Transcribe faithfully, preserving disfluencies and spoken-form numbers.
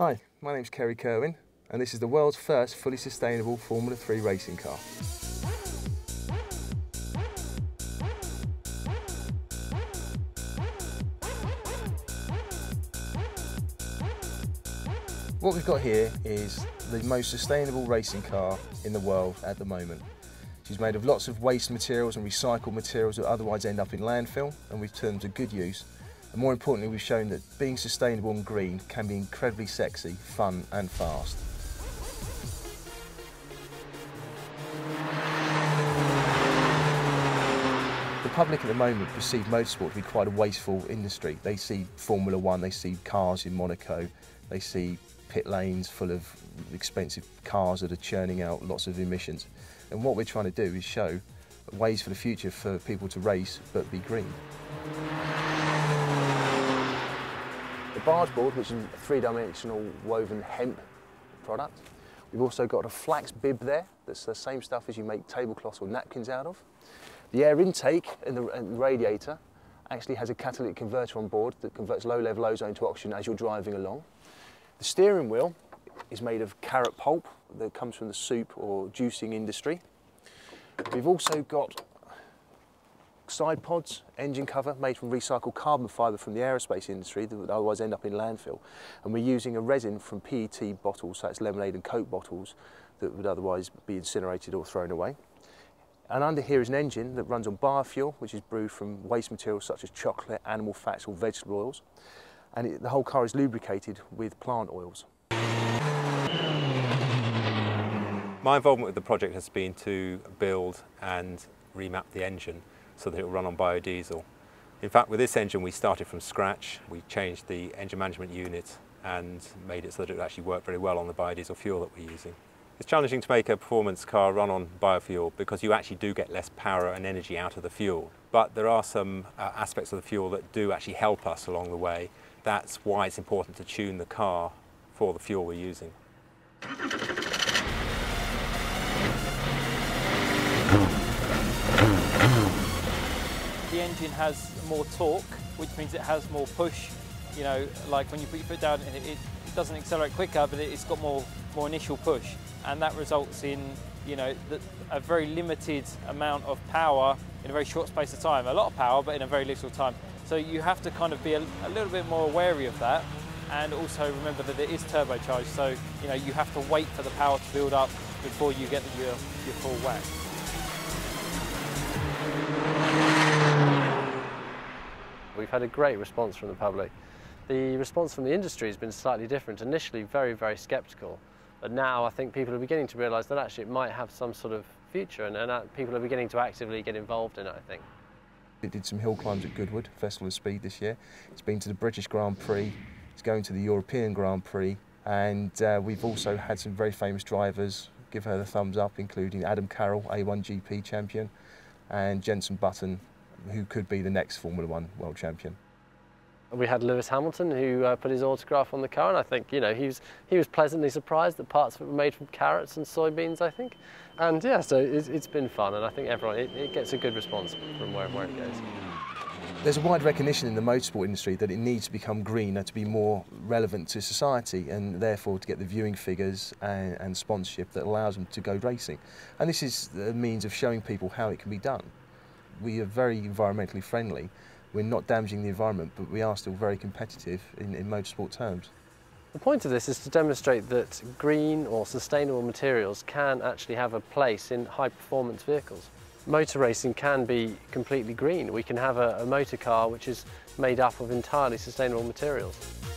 Hi, my name's Kerry Kirwan, and this is the world's first fully sustainable Formula three racing car. What we've got here is the most sustainable racing car in the world at the moment. She's made of lots of waste materials and recycled materials that otherwise end up in landfill, and we've turned them to good use. And more importantly, we've shown that being sustainable and green can be incredibly sexy, fun and fast. The public at the moment perceive motorsport to be quite a wasteful industry. They see Formula One, they see cars in Monaco, they see pit lanes full of expensive cars that are churning out lots of emissions. And what we're trying to do is show ways for the future for people to race but be green. The barge board, which is a three-dimensional woven hemp product. We've also got a flax bib there, that's the same stuff as you make tablecloths or napkins out of. The air intake and the radiator actually has a catalytic converter on board that converts low-level ozone to oxygen as you're driving along. The steering wheel is made of carrot pulp that comes from the soup or juicing industry. We've also got side pods, engine cover made from recycled carbon fibre from the aerospace industry that would otherwise end up in landfill. And we're using a resin from P E T bottles, so it's lemonade and Coke bottles, that would otherwise be incinerated or thrown away. And under here is an engine that runs on biofuel, which is brewed from waste materials such as chocolate, animal fats or vegetable oils. And it, the whole car is lubricated with plant oils. My involvement with the project has been to build and remap the engine so that it will run on biodiesel. In fact, with this engine we started from scratch. We changed the engine management unit and made it so that it would actually work very well on the biodiesel fuel that we're using. It's challenging to make a performance car run on biofuel because you actually do get less power and energy out of the fuel. But there are some uh, aspects of the fuel that do actually help us along the way. That's why it's important to tune the car for the fuel we're using. The engine has more torque, which means it has more push. You know, like when you put your foot down, it, it doesn't accelerate quicker, but it, it's got more more initial push, and that results in you know the, a very limited amount of power in a very short space of time. A lot of power, but in a very little time. So you have to kind of be a, a little bit more wary of that, and also remember that it is turbocharged. So you know you have to wait for the power to build up before you get your your full whack. We've had a great response from the public. The response from the industry has been slightly different. Initially very, very sceptical, but now I think people are beginning to realise that actually it might have some sort of future, and, and people are beginning to actively get involved in it, I think. It did some hill climbs at Goodwood, Festival of Speed this year. It's been to the British Grand Prix, it's going to the European Grand Prix, and uh, we've also had some very famous drivers give her the thumbs up, including Adam Carroll, A one G P champion, and Jensen Button, who could be the next Formula One world champion. We had Lewis Hamilton, who uh, put his autograph on the car, and I think you know he was he was pleasantly surprised that parts of it were made from carrots and soybeans, I think. And yeah, so it's, it's been fun, and I think everyone it, it gets a good response from where, where it goes. There's a wide recognition in the motorsport industry that it needs to become greener to be more relevant to society, and therefore to get the viewing figures and, and sponsorship that allows them to go racing. And this is a means of showing people how it can be done. We are very environmentally friendly. We're not damaging the environment, but we are still very competitive in, in motorsport terms. The point of this is to demonstrate that green or sustainable materials can actually have a place in high-performance vehicles. Motor racing can be completely green. We can have a, a motor car which is made up of entirely sustainable materials.